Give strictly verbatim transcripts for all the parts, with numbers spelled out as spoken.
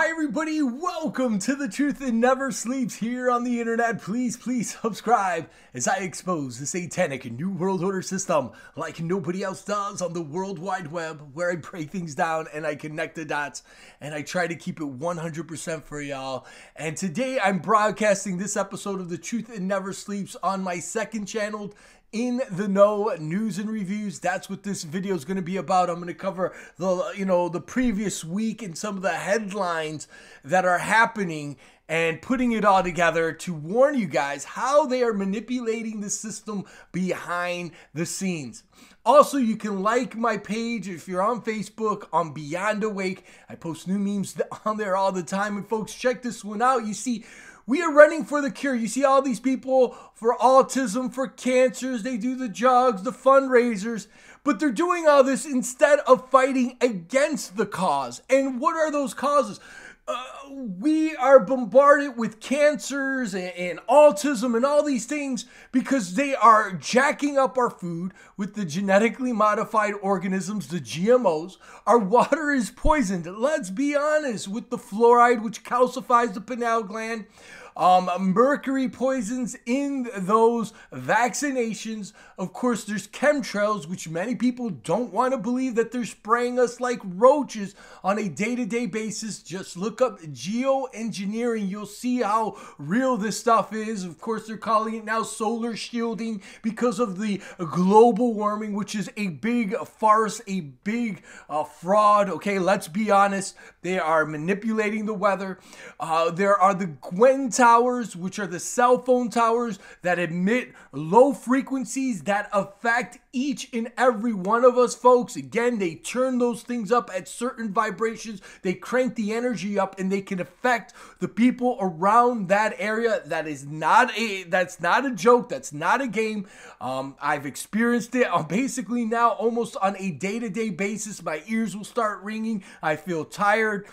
Hi everybody, welcome to The Truth That Never Sleeps here on the internet. Please, please subscribe as I expose the satanic New World Order system like nobody else does on the World Wide Web, where I break things down and I connect the dots and I try to keep it one hundred percent for y'all. And today I'm broadcasting this episode of The Truth That Never Sleeps on my second channel, In the Know News and Reviews. That's what this video is going to be about. I'm going to cover the, you know, the previous week and some of the headlines that are happening and putting it all together to warn you guys how they are manipulating the system behind the scenes. Also, you can like my page if you're on Facebook, on Beyond Awake. I post new memes on there all the time. And folks, check this one out. You see, we are running for the cure. You see all these people for autism, for cancers. They do the jogs, the fundraisers. But they're doing all this instead of fighting against the cause. And what are those causes? Uh, we are bombarded with cancers and, and autism and all these things because they are jacking up our food with the genetically modified organisms, the G M Os. Our water is poisoned, let's be honest, with the fluoride, which calcifies the pineal gland. Um, mercury poisons in those vaccinations. Of course, there's chemtrails, which many people don't want to believe that they're spraying us like roaches on a day-to-day basis. Just look up geoengineering. You'll see how real this stuff is. Of course, they're calling it now solar shielding because of the global warming, which is a big farce, a big uh, fraud. Okay, let's be honest. They are manipulating the weather. Uh, there are the Gwen Towers Towers, which are the cell phone towers that emit low frequencies that affect each and every one of us, folks. Again, they turn those things up at certain vibrations. They crank the energy up and they can affect the people around that area. That is not a, that's not a joke. That's not a game. Um, I've experienced it on basically now almost on a day-to-day basis. My ears will start ringing. I feel tired.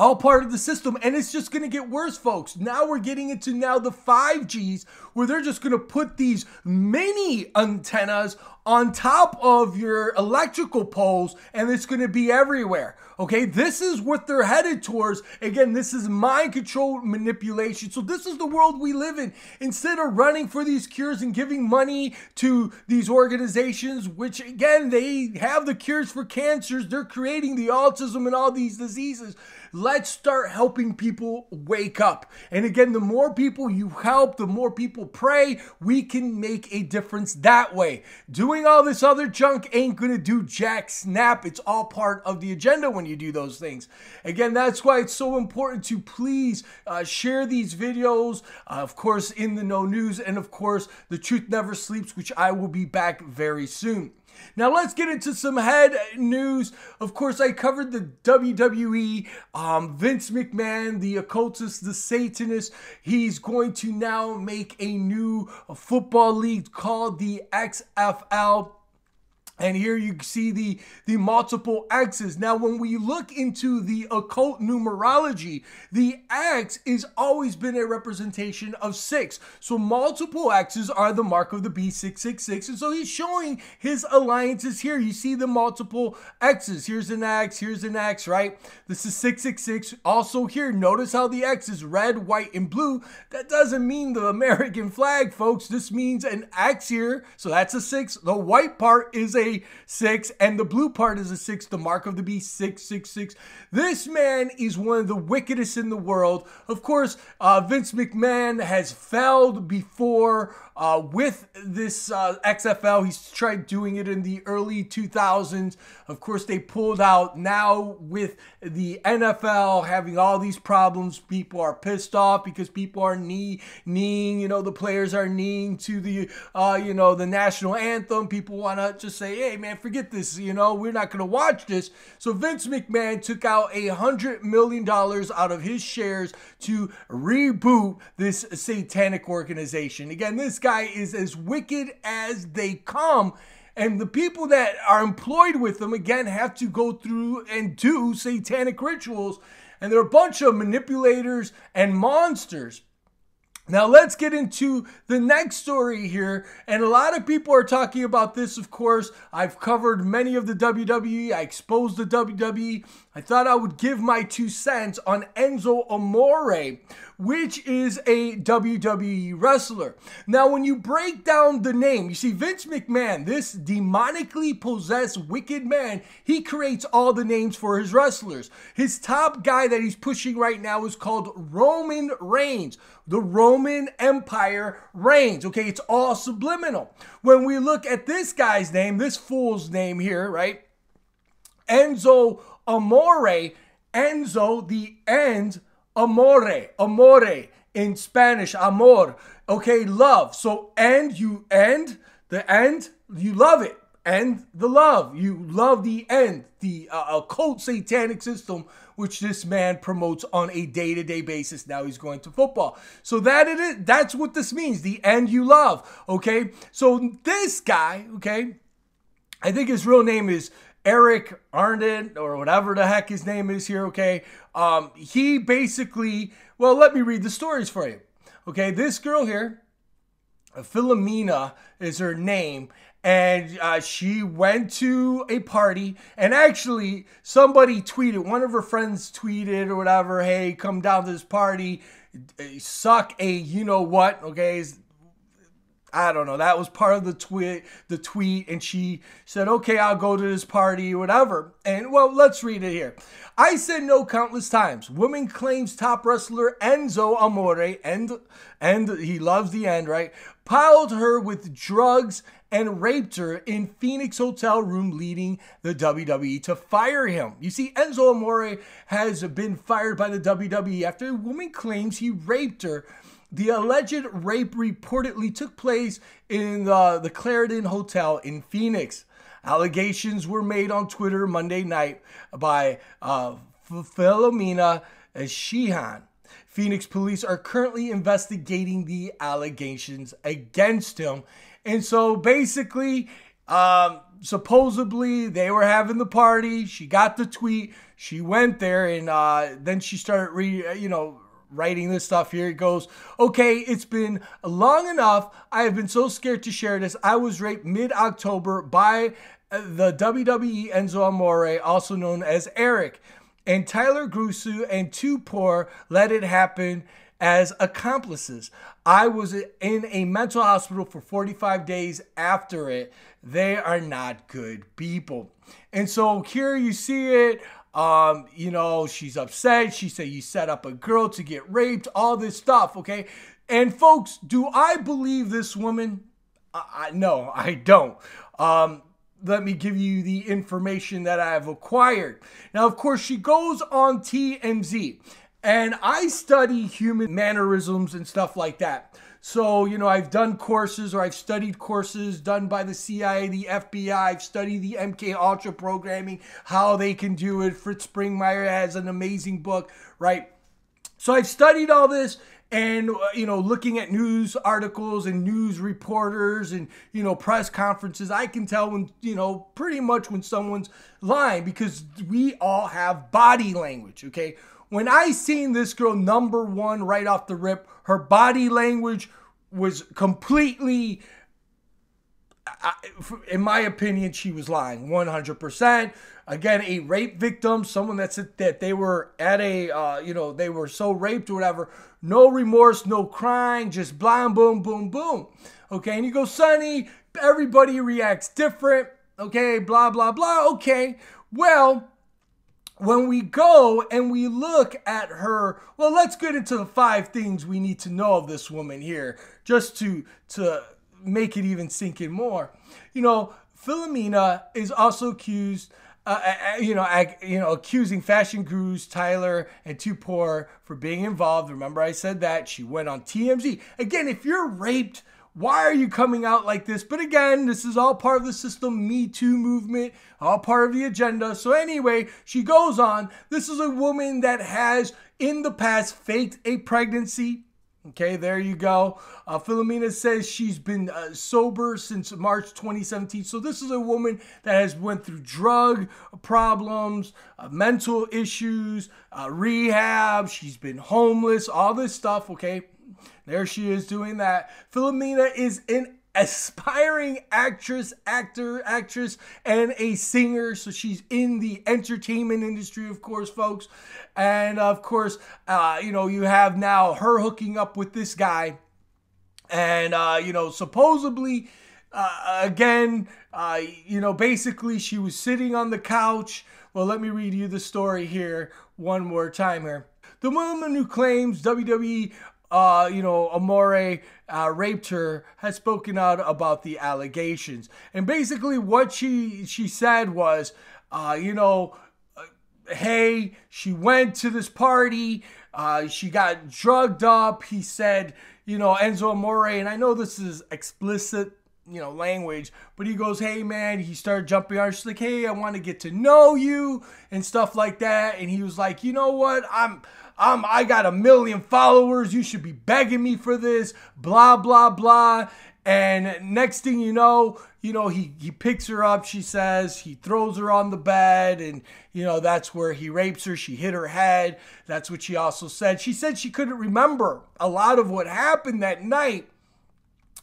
All part of the system, and it's just going to get worse, folks. Now we're getting into now the five Gs, where they're just going to put these mini antennas on top of your electrical poles, and it's going to be everywhere. Okay, this is what they're headed towards. Again, this is mind-controlled manipulation. So this is the world we live in. Instead of running for these cures and giving money to these organizations, which again, they have the cures for cancers, they're creating the autism and all these diseases. Let's start helping people wake up. And again, the more people you help, the more people pray, we can make a difference that way. Doing all this other junk ain't going to do jack snap. It's all part of the agenda when you do those things. Again, that's why it's so important to please uh, share these videos, uh, of course, In the Know News, and of course, The Truth Never Sleeps, which I will be back very soon. Now let's get into some head news. Of course, I covered the W W E, um, Vince McMahon, the occultist, the Satanist. He's going to now make a new football league called the X F L. And here you see the, the multiple X's. Now, when we look into the occult numerology, the X is always been a representation of six. So multiple X's are the mark of the beast, six six six. And so he's showing his alliances here. You see the multiple X's. Here's an X, here's an X, right? This is six six six. Also here, notice how the X is red, white, and blue. That doesn't mean the American flag, folks. This means an X here. So that's a six. The white part is a six, and the blue part is a six, the mark of the beast, six six six. This man is one of the wickedest in the world. Of course, uh, Vince McMahon has failed before uh, with this uh, X F L. He's tried doing it in the early two thousands. Of course, they pulled out. Now with the N F L having all these problems, people are pissed off because people are knee kneeing, you know, the players are kneeing to the, uh, you know, the national anthem. People want to just say, hey man, forget this, you know, we're not going to watch this. So Vince McMahon took out a hundred million dollars out of his shares to reboot this satanic organization. Again, this guy is as wicked as they come. And the people that are employed with them, again, have to go through and do satanic rituals. And they're a bunch of manipulators and monsters. Now let's get into the next story here, and a lot of people are talking about this, of course. I've covered many of the W W E, I exposed the W W E. I thought I would give my two cents on Enzo Amore, which is a W W E wrestler. Now when you break down the name, you see Vince McMahon, this demonically possessed wicked man, he creates all the names for his wrestlers. His top guy that he's pushing right now is called Roman Reigns. The Roman Empire Reigns. Okay, it's all subliminal. When we look at this guy's name, this fool's name here, right? Enzo Amore. Enzo, the end, Amore. Amore in Spanish, amor. Okay, love. So, end, you end. The end, you love it. End the love. You love the end. The uh, occult satanic system, which this man promotes on a day-to-day basis. Now he's going to football. So that it is, that's what this means. The end you love. Okay. So this guy, okay, I think his real name is Eric Arndt or whatever the heck his name is here. Okay. Um, he basically, well, let me read the stories for you. Okay. This girl here, Philomena is her name. And uh, she went to a party, and actually somebody tweeted, one of her friends tweeted or whatever, hey, come down to this party, suck a you know what, okay, I don't know, that was part of the tweet, the tweet, and she said, okay, I'll go to this party, whatever, and, well, let's read it here. I said no countless times. Woman claims top wrestler Enzo Amore, and, and he loves the end, right, piled her with drugs and raped her in Phoenix hotel room, leading the W W E to fire him. You see, Enzo Amore has been fired by the W W E after a woman claims he raped her. The alleged rape reportedly took place in the, the Clarendon Hotel in Phoenix. Allegations were made on Twitter Monday night by uh, Philomena Sheehan. Phoenix police are currently investigating the allegations against him. And so basically, um, supposedly they were having the party. She got the tweet. She went there, and uh, then she started, re you know, writing this stuff here. It goes, okay, it's been long enough. I have been so scared to share this. I was raped mid-October by the W W E Enzo Amore, also known as Eric, and Tyler Grusu and Too Poor Let It Happen as accomplices. I was in a mental hospital for forty-five days after it. They are not good people. And so here you see it. Um, you know, she's upset. She said, you set up a girl to get raped, all this stuff. Okay. And folks, do I believe this woman? I, I, no, I don't. Um, Let me give you the information that I have acquired. Now, of course, she goes on T M Z. And I study human mannerisms and stuff like that. So, you know, I've done courses, or I've studied courses done by the C I A, the F B I. I've studied the M K Ultra programming, how they can do it. Fritz Springmeier has an amazing book, right? So I've studied all this. And, you know, looking at news articles and news reporters and, you know, press conferences, I can tell when, you know, pretty much when someone's lying, because we all have body language, okay? When I seen this girl, number one, right off the rip, her body language was completely, in my opinion, she was lying one hundred percent. Again, a rape victim, someone that said that they were at a, uh, you know, they were so raped or whatever. No remorse, no crying, just blind, boom, boom, boom. Okay, and you go, Sonny, everybody reacts different. Okay, blah, blah, blah. Okay, well, when we go and we look at her, well, let's get into the five things we need to know of this woman here, just to, to make it even sink in more. You know, Philomena is also accused Uh, you know, you know, accusing fashion gurus Tyler and Too Poor for being involved. Remember, I said that she went on T M Z. Again, if you're raped, why are you coming out like this? But again, this is all part of the system, Me Too movement, all part of the agenda. So anyway, she goes on. This is a woman that has, in the past, faked a pregnancy. Okay, there you go. Uh, Philomena says she's been uh, sober since March twenty seventeen. So this is a woman that has went through drug problems, uh, mental issues, uh, rehab. She's been homeless, all this stuff, okay? There she is doing that. Philomena is in aspiring actress, actor, actress, and a singer. So she's in the entertainment industry, of course, folks. And of course, uh, you know, you have now her hooking up with this guy. And, uh, you know, supposedly, uh, again, uh, you know, basically she was sitting on the couch. Well, let me read you the story here one more time here. The woman who claims W W E Uh, you know, Amore uh, raped her, has spoken out about the allegations. And basically what she, she said was, uh, you know, uh, hey, she went to this party, uh, she got drugged up. He said, you know, Enzo Amore, and I know this is explicit, you know, language, but he goes, hey man, he started jumping on. She's like, hey, I want to get to know you and stuff like that. And he was like, you know what? I'm, I'm, I got a million followers. You should be begging me for this, blah, blah, blah. And next thing you know, you know, he, he picks her up, she says, he throws her on the bed, and, you know, that's where he rapes her. She hit her head. That's what she also said. She said she couldn't remember a lot of what happened that night.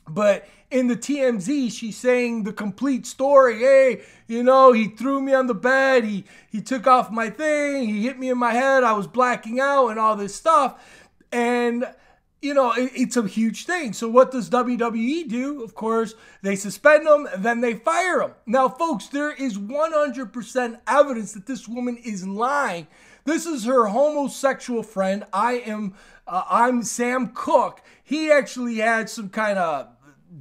But in the T M Z, she's saying the complete story. Hey, you know, he threw me on the bed. He, he took off my thing. He hit me in my head. I was blacking out and all this stuff. And, you know, it, it's a huge thing. So what does W W E do? Of course, they suspend him, then they fire him. Now, folks, there is one hundred percent evidence that this woman is lying. This is her homosexual friend. I am, uh, I'm Sam Cooke. He actually had some kind of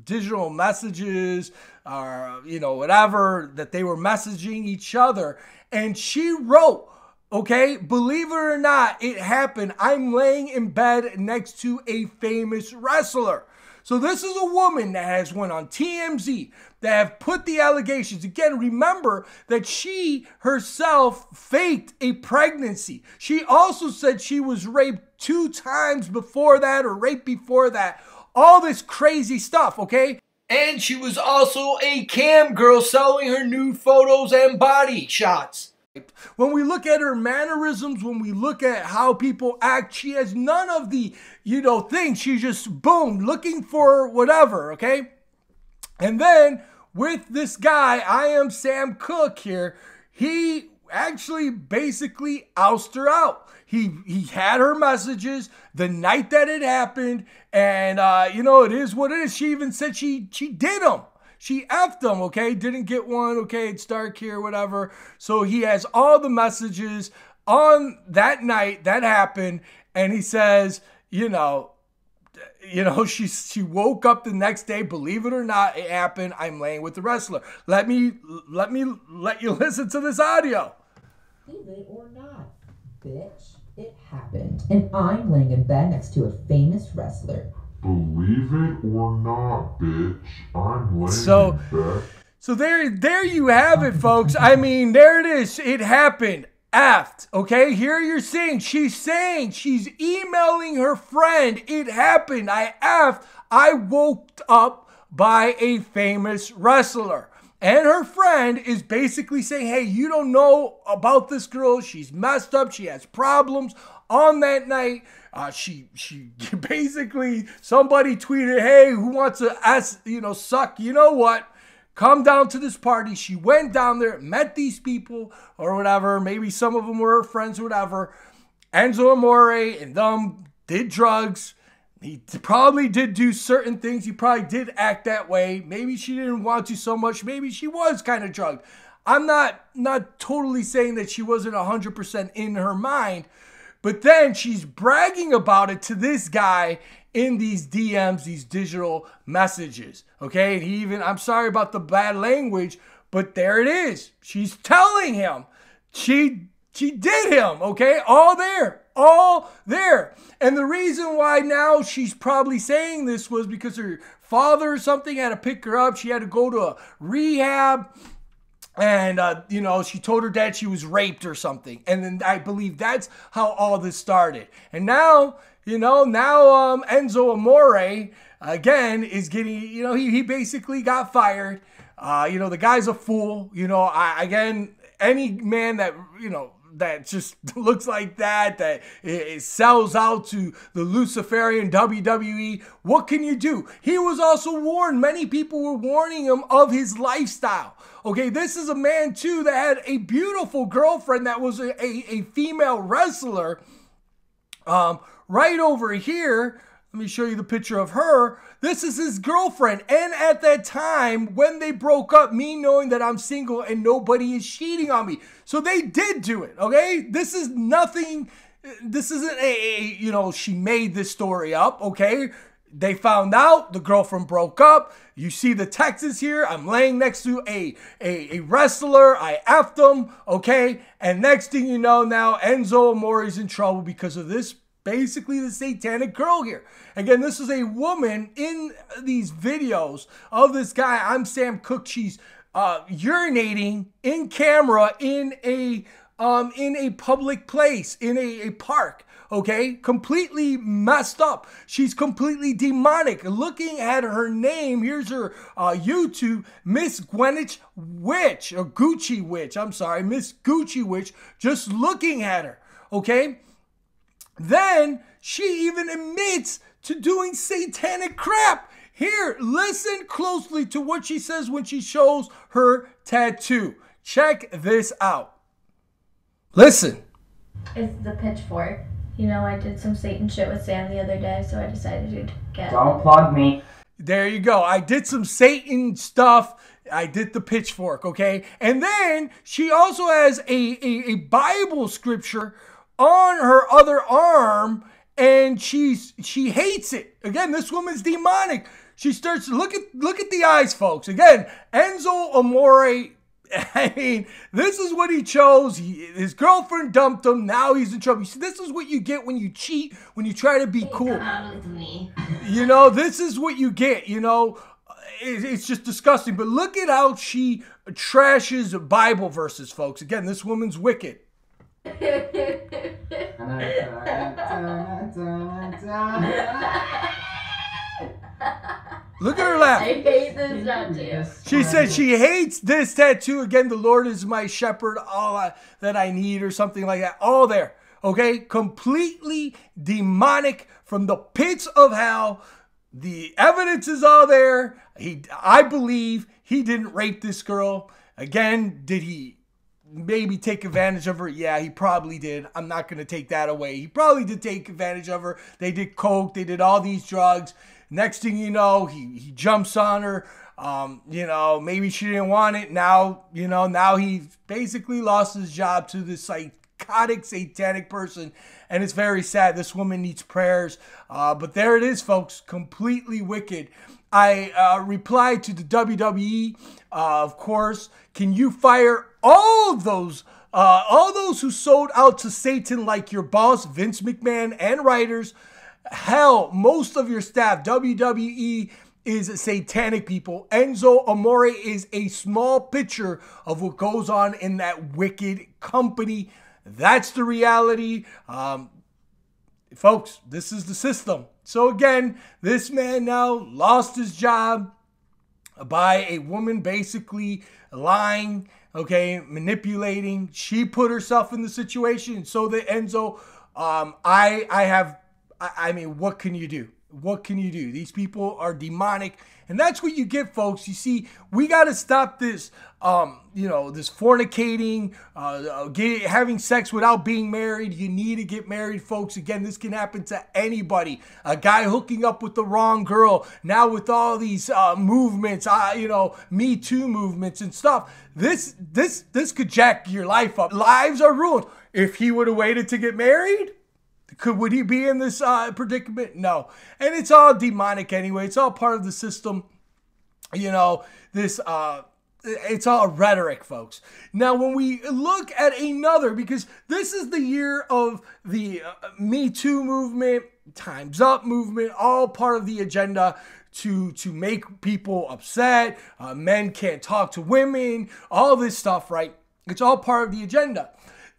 digital messages or, you know, whatever, that they were messaging each other. And she wrote, okay, believe it or not, it happened. I'm laying in bed next to a famous wrestler. So this is a woman that has went on T M Z, that have put the allegations. Again, remember that she herself faked a pregnancy. She also said she was raped two times before that, or raped before that. All this crazy stuff, okay? And she was also a cam girl selling her nude photos and body shots. When we look at her mannerisms, when we look at how people act, she has none of the, you know, things. She's just, boom, looking for whatever, okay? And then with this guy, I am Sam Cooke here, he actually basically ousted her out. He, he had her messages the night that it happened, and, uh, you know, it is what it is. She even said she, she did him. She effed him, okay? Didn't get one, okay? It's dark here, whatever. So he has all the messages on that night that happened, and he says, you know, you know, she, she woke up the next day, believe it or not, it happened. I'm laying with the wrestler. Let me, let me, let you listen to this audio. Believe it or not, bitch, it happened. And I'm laying in bed next to a famous wrestler. Believe it or not, bitch, I'm laying so, in bed. So there, there you have it, folks. I mean, there it is. It happened. Aft, okay? Here you're seeing, she's saying, she's emailing her friend, it happened, I aft, I woke up by a famous wrestler. And her friend is basically saying, hey, you don't know about this girl, she's messed up, she has problems. On that night, uh, she she basically, somebody tweeted, hey, who wants to ask, you know, suck, you know what? Come down to this party. She went down there, met these people or whatever. Maybe some of them were her friends or whatever. Enzo Amore and them did drugs. He probably did do certain things. He probably did act that way. Maybe she didn't want to so much. Maybe she was kind of drugged. I'm not, not totally saying that she wasn't one hundred percent in her mind. But then she's bragging about it to this guy in these D Ms, these digital messages, okay? And he even, I'm sorry about the bad language, but there it is. She's telling him she, she did him, okay? All there, all there. And the reason why now she's probably saying this was because her father or something had to pick her up. She had to go to a rehab. And, uh, you know, she told her dad she was raped or something. And then I believe that's how all this started. And now, you know, now um, Enzo Amore, again, is getting, you know, he, he basically got fired. Uh, you know, the guy's a fool. You know, I, again, any man that, you know, that just looks like that, that it sells out to the Luciferian W W E. What can you do? He was also warned. Many people were warning him of his lifestyle. Okay, this is a man, too, that had a beautiful girlfriend that was a, a, a female wrestler. Um, right over here, let me show you the picture of her. This is his girlfriend. And at that time, when they broke up, me knowing that I'm single and nobody is cheating on me. So they did do it, okay? This is nothing. This isn't a, a you know, she made this story up, okay? They found out. The girlfriend broke up. You see the Texas here. I'm laying next to a, a, a wrestler. I effed him, okay? And next thing you know now, Enzo Amore is in trouble because of this. Basically the satanic girl here. Again, this is a woman in these videos of this guy, I'm Sam Cooke. She's uh, urinating in camera in a um, in a public place, in a, a park, okay? Completely messed up. She's completely demonic. Looking at her name, here's her uh, YouTube, MissGucciWitch, or GucciWitch, I'm sorry, MissGucciWitch, just looking at her, okay? Then she even admits to doing satanic crap. Here, listen closely to what she says when she shows her tattoo. Check this out. Listen. It's the pitchfork. You know, I did some Satan shit with Sam the other day, so I decided to get... Don't plug me. There you go. I did some Satan stuff. I did the pitchfork, okay? And then she also has a, a, a Bible scripture on her other arm, and she's she hates it. Again, this woman's demonic. She starts, look at look at the eyes, folks. Again, Enzo Amore, I mean, this is what he chose. He, his girlfriend dumped him. Now he's in trouble. You see, this is what you get when you cheat, when you try to be cool. You know, this is what you get, you know. It's just disgusting. But look at how she trashes Bible verses, folks. Again, this woman's wicked. Look at her laugh. I hate this tattoo. She said she hates this tattoo. Again, the Lord is my shepherd, all I, that I need, or something like that. All there. Okay? Completely demonic from the pits of hell. The evidence is all there. He, I believe he didn't rape this girl. Again, did he maybe take advantage of her? Yeah, he probably did. I'm not going to take that away. He probably did take advantage of her. They did coke. They did all these drugs. Next thing you know, he, he jumps on her. Um, you know, maybe she didn't want it. Now, you know, now he basically lost his job to this psychotic, satanic person. And it's very sad. This woman needs prayers. Uh, but there it is, folks. Completely wicked. I uh, replied to the W W E, uh, of course. Can you fire all of those, uh, all those who sold out to Satan like your boss, Vince McMahon, and writers? Hell, most of your staff. W W E is satanic people. Enzo Amore is a small picture of what goes on in that wicked company. That's the reality. Um, folks, this is the system. So again, this man now lost his job by a woman basically lying, okay, manipulating. She put herself in the situation. So that Enzo, um, I, I have, I, I mean, what can you do? What can you do? These people are demonic. And that's what you get, folks. You see, we got to stop this, um, you know, this fornicating, uh, get, having sex without being married. You need to get married, folks. Again, this can happen to anybody. A guy hooking up with the wrong girl. Now with all these uh, movements, uh, you know, Me Too movements and stuff, this, this, this could jack your life up. Lives are ruined. If he would have waited to get married, Could, would he be in this uh, predicament? No. And it's all demonic anyway. It's all part of the system. You know, this, uh, it's all rhetoric, folks. Now, when we look at another, because this is the year of the uh, Me Too movement, Time's Up movement, all part of the agenda to, to make people upset. Uh, men can't talk to women, all this stuff, right? It's all part of the agenda.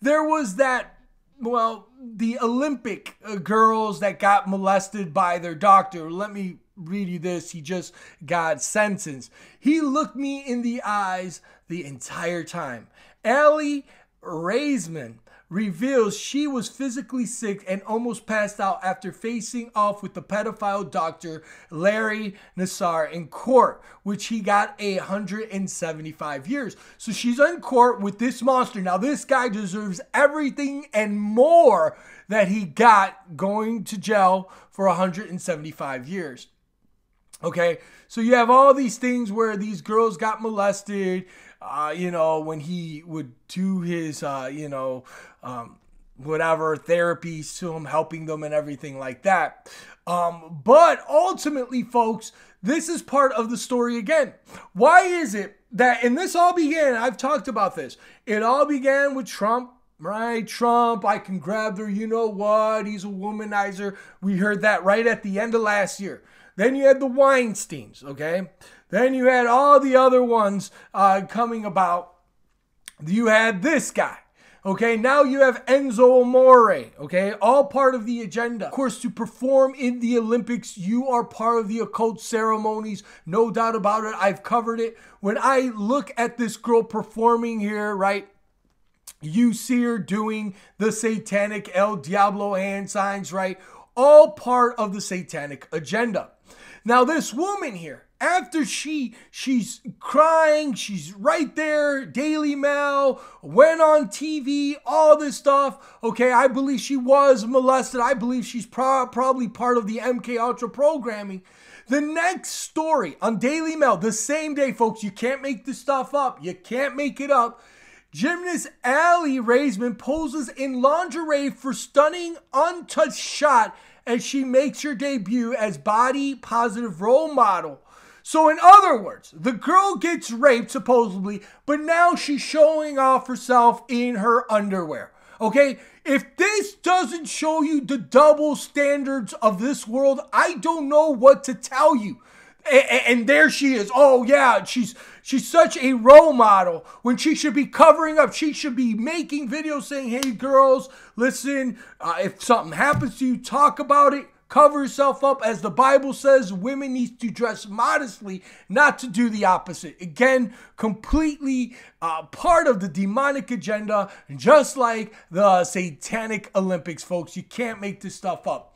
There was that, well, the Olympic girls that got molested by their doctor. Let me read you this. He just got sentenced. He looked me in the eyes the entire time. Aly Raisman reveals she was physically sick and almost passed out after facing off with the pedophile doctor Larry Nassar in court, which he got one hundred seventy-five years. So she's in court with this monster. Now this guy deserves everything and more that he got, going to jail for one hundred seventy-five years. Okay, so you have all these things where these girls got molested, uh, you know, when he would do his, uh, you know, um, whatever therapies to him, helping them and everything like that. Um, but ultimately, folks, this is part of the story again. Why is it that, and this all began, I've talked about this, it all began with Trump. Right, Trump, I can grab their, you know what, he's a womanizer. We heard that right at the end of last year. Then you had the Weinsteins, okay? Then you had all the other ones uh, coming about. You had this guy, okay? Now you have Enzo Amore, okay? All part of the agenda. Of course, to perform in the Olympics, you are part of the occult ceremonies. No doubt about it. I've covered it. When I look at this girl performing here, right? You see her doing the satanic El Diablo hand signs, right? All part of the satanic agenda. Now, this woman here, after she, she's crying, she's right there, Daily Mail, went on T V, all this stuff. Okay, I believe she was molested. I believe she's pro probably part of the M K Ultra programming. The next story on Daily Mail, the same day, folks, you can't make this stuff up. You can't make it up. Gymnast Aly Raisman poses in lingerie for stunning untouched shot as she makes her debut as body positive role model. So in other words, the girl gets raped supposedly, but now she's showing off herself in her underwear. Okay, if this doesn't show you the double standards of this world, I don't know what to tell you. And there she is. Oh, yeah, she's she's such a role model when she should be covering up. She should be making videos saying, hey, girls, listen, uh, if something happens to you, talk about it. Cover yourself up. As the Bible says, women need to dress modestly, not to do the opposite. Again, completely uh, part of the demonic agenda, just like the Satanic Olympics, folks. You can't make this stuff up.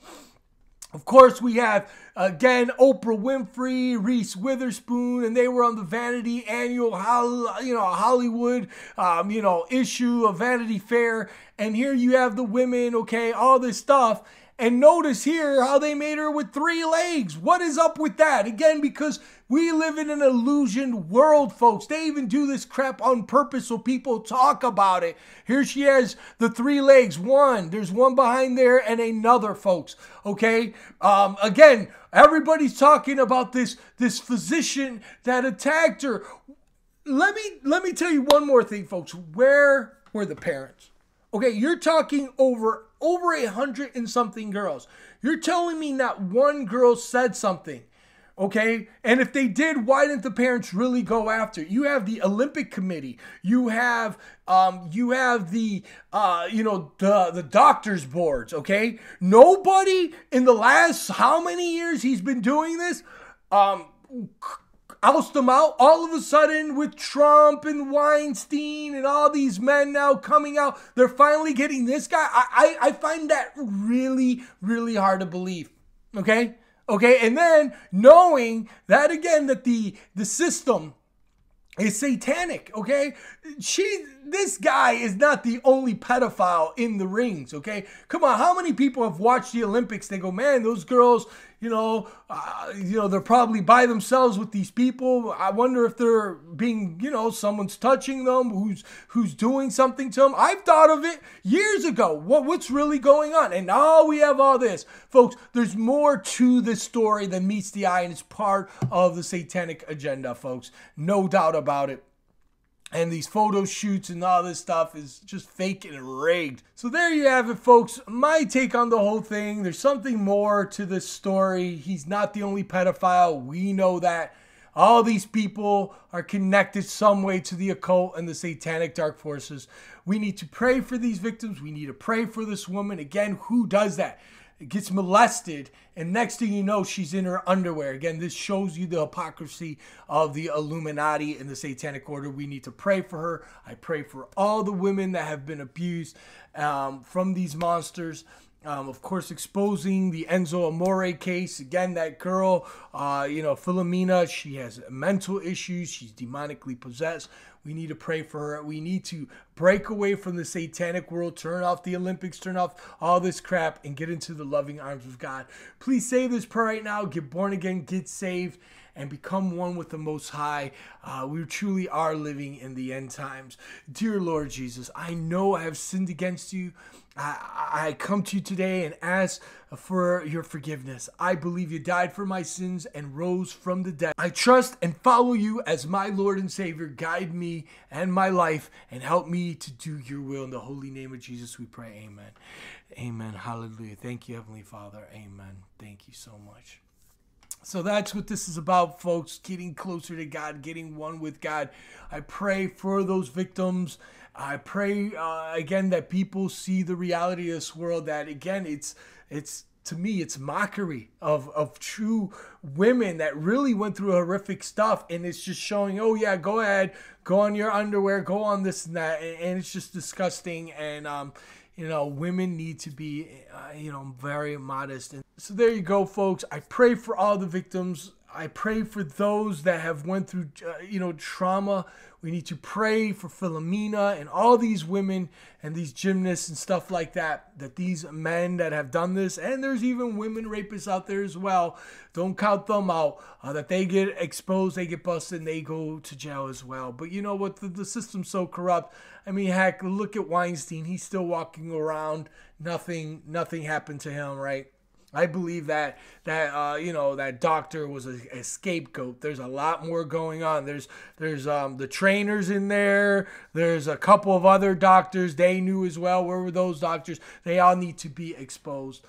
Of course, we have, again, Oprah Winfrey, Reese Witherspoon, and they were on the Vanity annual, you know, Hollywood, um, you know, issue of Vanity Fair. And here you have the women, okay, all this stuff. And notice here how they made her with three legs. What is up with that? Again, because we live in an illusioned world, folks. They even do this crap on purpose so people talk about it. Here she has the three legs. One, there's one behind there and another, folks. Okay? Um, again, everybody's talking about this, this physician that attacked her. Let me, let me tell you one more thing, folks. Where were the parents? Okay, you're talking over over a hundred and something girls. You're telling me not one girl said something, okay? And if they did, why didn't the parents really go after? You have the Olympic Committee. You have, um, you have the, uh, you know, the the doctors' boards. Okay, nobody in the last how many years he's been doing this, um. oust them out. All of a sudden, with Trump and Weinstein and all these men now coming out, they're finally getting this guy. I, I, I find that really, really hard to believe. Okay? Okay? And then knowing that, again, that the, the system is satanic, okay? She, this guy is not the only pedophile in the rings, okay? Come on, how many people have watched the Olympics? They go, man, those girls, you know, uh, you know, they're probably by themselves with these people. I wonder if they're being, you know, someone's touching them, who's who's doing something to them. I've thought of it years ago. What what's really going on? And now we have all this, folks. There's more to this story than meets the eye, and it's part of the satanic agenda, folks. No doubt about it. And these photo shoots and all this stuff is just fake and rigged. So there you have it, folks. My take on the whole thing. There's something more to this story. He's not the only pedophile. We know that. All these people are connected some way to the occult and the satanic dark forces. We need to pray for these victims. We need to pray for this woman. Again, who does that? gets molested, and next thing you know, she's in her underwear. Again, this shows you the hypocrisy of the Illuminati and the Satanic Order. We need to pray for her. I pray for all the women that have been abused um, from these monsters. Um, of course, exposing the Enzo Amore case. Again, that girl, uh, you know, Philomena, she has mental issues. She's demonically possessed. We need to pray for her. We need to break away from the satanic world, turn off the Olympics, turn off all this crap, and get into the loving arms of God. Please say this prayer right now. Get born again, get saved, and become one with the Most High. Uh, we truly are living in the end times. Dear Lord Jesus, I know I have sinned against you. I, I come to you today and ask for your forgiveness. I believe you died for my sins and rose from the dead. I trust and follow you as my Lord and Savior. Guide me and my life and help me to do your will. In the holy name of Jesus we pray, amen. Amen, hallelujah. Thank you, Heavenly Father, amen. Thank you so much. So that's what this is about, folks, getting closer to God, getting one with God. I pray for those victims. I pray, uh, again, that people see the reality of this world, that, again, it's, it's to me, it's mockery of, of true women that really went through horrific stuff, and it's just showing, oh, yeah, go ahead, go on your underwear, go on this and that, and, and it's just disgusting, and, um, you know, women need to be, uh, you know, very modest. And so there you go, folks. I pray for all the victims. I pray for those that have went through, uh, you know, trauma. We need to pray for Philomena and all these women and these gymnasts and stuff like that, that these men that have done this, and there's even women rapists out there as well. Don't count them out, uh, that they get exposed, they get busted, and they go to jail as well. But you know what? The, the system's so corrupt. I mean, heck, look at Weinstein. He's still walking around. Nothing, nothing happened to him, right? I believe that, that uh, you know, that doctor was a, a scapegoat. There's a lot more going on. There's, there's um, the trainers in there. There's a couple of other doctors. They knew as well. Where were those doctors? They all need to be exposed.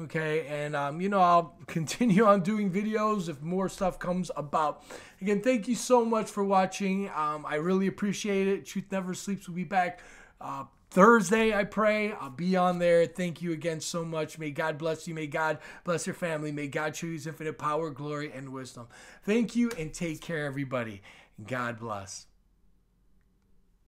Okay, and, um, you know, I'll continue on doing videos if more stuff comes about. Again, thank you so much for watching. Um, I really appreciate it. Truth Never Sleeps will be back Uh Thursday, I pray. I'll be on there. Thank you again so much. May God bless you. May God bless your family. May God show you his infinite power, glory, and wisdom. Thank you, and take care, everybody. God bless.